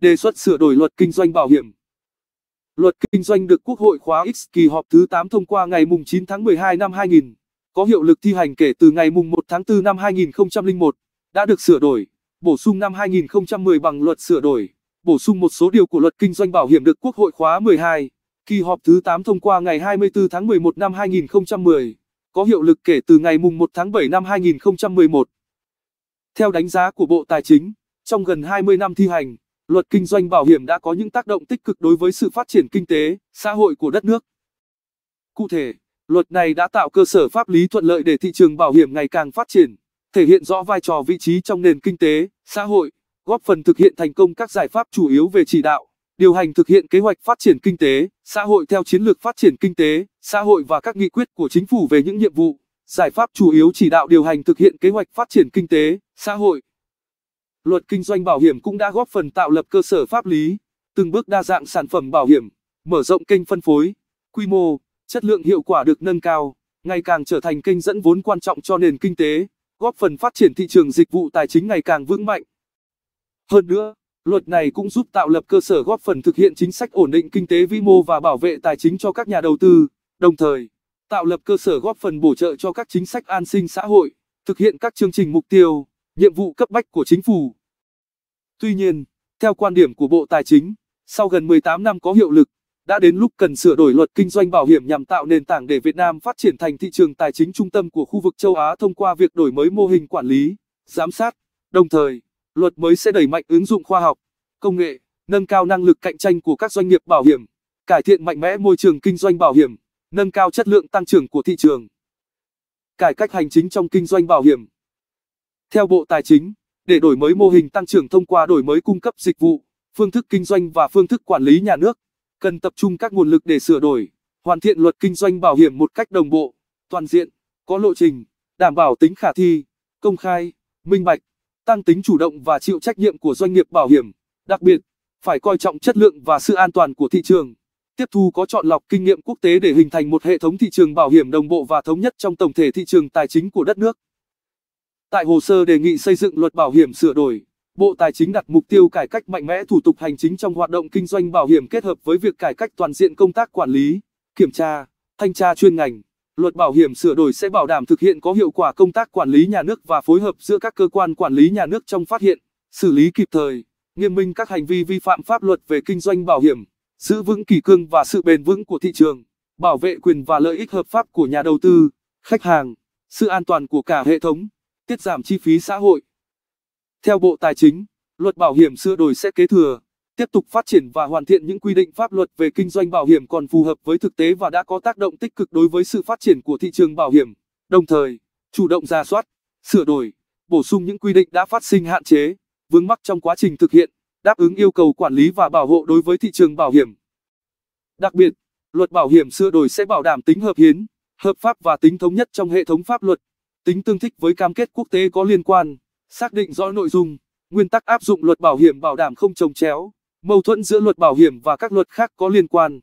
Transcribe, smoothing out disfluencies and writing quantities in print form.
Đề xuất sửa đổi luật kinh doanh bảo hiểm. Luật kinh doanh được Quốc hội khóa X kỳ họp thứ 8 thông qua ngày 9 tháng 12 năm 2000, có hiệu lực thi hành kể từ ngày 1 tháng 4 năm 2001, đã được sửa đổi, bổ sung năm 2010 bằng luật sửa đổi, bổ sung một số điều của luật kinh doanh bảo hiểm được Quốc hội khóa 12, kỳ họp thứ 8 thông qua ngày 24 tháng 11 năm 2010, có hiệu lực kể từ ngày 1 tháng 7 năm 2011. Theo đánh giá của Bộ Tài chính, trong gần 20 năm thi hành, luật kinh doanh bảo hiểm đã có những tác động tích cực đối với sự phát triển kinh tế, xã hội của đất nước. Cụ thể, luật này đã tạo cơ sở pháp lý thuận lợi để thị trường bảo hiểm ngày càng phát triển, thể hiện rõ vai trò vị trí trong nền kinh tế, xã hội, góp phần thực hiện thành công các giải pháp chủ yếu về chỉ đạo, điều hành thực hiện kế hoạch phát triển kinh tế, xã hội theo chiến lược phát triển kinh tế, xã hội và các nghị quyết của chính phủ về những nhiệm vụ, giải pháp chủ yếu chỉ đạo điều hành thực hiện kế hoạch phát triển kinh tế, xã hội. Luật kinh doanh bảo hiểm cũng đã góp phần tạo lập cơ sở pháp lý, từng bước đa dạng sản phẩm bảo hiểm, mở rộng kênh phân phối, quy mô, chất lượng hiệu quả được nâng cao, ngày càng trở thành kênh dẫn vốn quan trọng cho nền kinh tế, góp phần phát triển thị trường dịch vụ tài chính ngày càng vững mạnh. Hơn nữa, luật này cũng giúp tạo lập cơ sở góp phần thực hiện chính sách ổn định kinh tế vĩ mô và bảo vệ tài chính cho các nhà đầu tư, đồng thời tạo lập cơ sở góp phần bổ trợ cho các chính sách an sinh xã hội, thực hiện các chương trình mục tiêu, nhiệm vụ cấp bách của chính phủ. Tuy nhiên, theo quan điểm của Bộ Tài chính, sau gần 18 năm có hiệu lực, đã đến lúc cần sửa đổi luật kinh doanh bảo hiểm nhằm tạo nền tảng để Việt Nam phát triển thành thị trường tài chính trung tâm của khu vực châu Á thông qua việc đổi mới mô hình quản lý, giám sát. Đồng thời, luật mới sẽ đẩy mạnh ứng dụng khoa học, công nghệ, nâng cao năng lực cạnh tranh của các doanh nghiệp bảo hiểm, cải thiện mạnh mẽ môi trường kinh doanh bảo hiểm, nâng cao chất lượng tăng trưởng của thị trường. Cải cách hành chính trong kinh doanh bảo hiểm. Theo Bộ Tài chính, để đổi mới mô hình tăng trưởng thông qua đổi mới cung cấp dịch vụ, phương thức kinh doanh và phương thức quản lý nhà nước, cần tập trung các nguồn lực để sửa đổi, hoàn thiện luật kinh doanh bảo hiểm một cách đồng bộ, toàn diện, có lộ trình, đảm bảo tính khả thi, công khai, minh bạch, tăng tính chủ động và chịu trách nhiệm của doanh nghiệp bảo hiểm, đặc biệt, phải coi trọng chất lượng và sự an toàn của thị trường, tiếp thu có chọn lọc kinh nghiệm quốc tế để hình thành một hệ thống thị trường bảo hiểm đồng bộ và thống nhất trong tổng thể thị trường tài chính của đất nước. Tại hồ sơ đề nghị xây dựng luật bảo hiểm sửa đổi, Bộ Tài chính đặt mục tiêu cải cách mạnh mẽ thủ tục hành chính trong hoạt động kinh doanh bảo hiểm kết hợp với việc cải cách toàn diện công tác quản lý, kiểm tra, thanh tra chuyên ngành. Luật bảo hiểm sửa đổi sẽ bảo đảm thực hiện có hiệu quả công tác quản lý nhà nước và phối hợp giữa các cơ quan quản lý nhà nước trong phát hiện, xử lý kịp thời, nghiêm minh các hành vi vi phạm pháp luật về kinh doanh bảo hiểm, giữ vững kỷ cương và sự bền vững của thị trường, bảo vệ quyền và lợi ích hợp pháp của nhà đầu tư, khách hàng, sự an toàn của cả hệ thống, tiết giảm chi phí xã hội. Theo Bộ Tài chính, luật bảo hiểm sửa đổi sẽ kế thừa, tiếp tục phát triển và hoàn thiện những quy định pháp luật về kinh doanh bảo hiểm còn phù hợp với thực tế và đã có tác động tích cực đối với sự phát triển của thị trường bảo hiểm, đồng thời chủ động rà soát, sửa đổi, bổ sung những quy định đã phát sinh hạn chế, vướng mắc trong quá trình thực hiện, đáp ứng yêu cầu quản lý và bảo hộ đối với thị trường bảo hiểm. Đặc biệt, luật bảo hiểm sửa đổi sẽ bảo đảm tính hợp hiến, hợp pháp và tính thống nhất trong hệ thống pháp luật, tính tương thích với cam kết quốc tế có liên quan, xác định rõ nội dung, nguyên tắc áp dụng luật bảo hiểm bảo đảm không chồng chéo, mâu thuẫn giữa luật bảo hiểm và các luật khác có liên quan.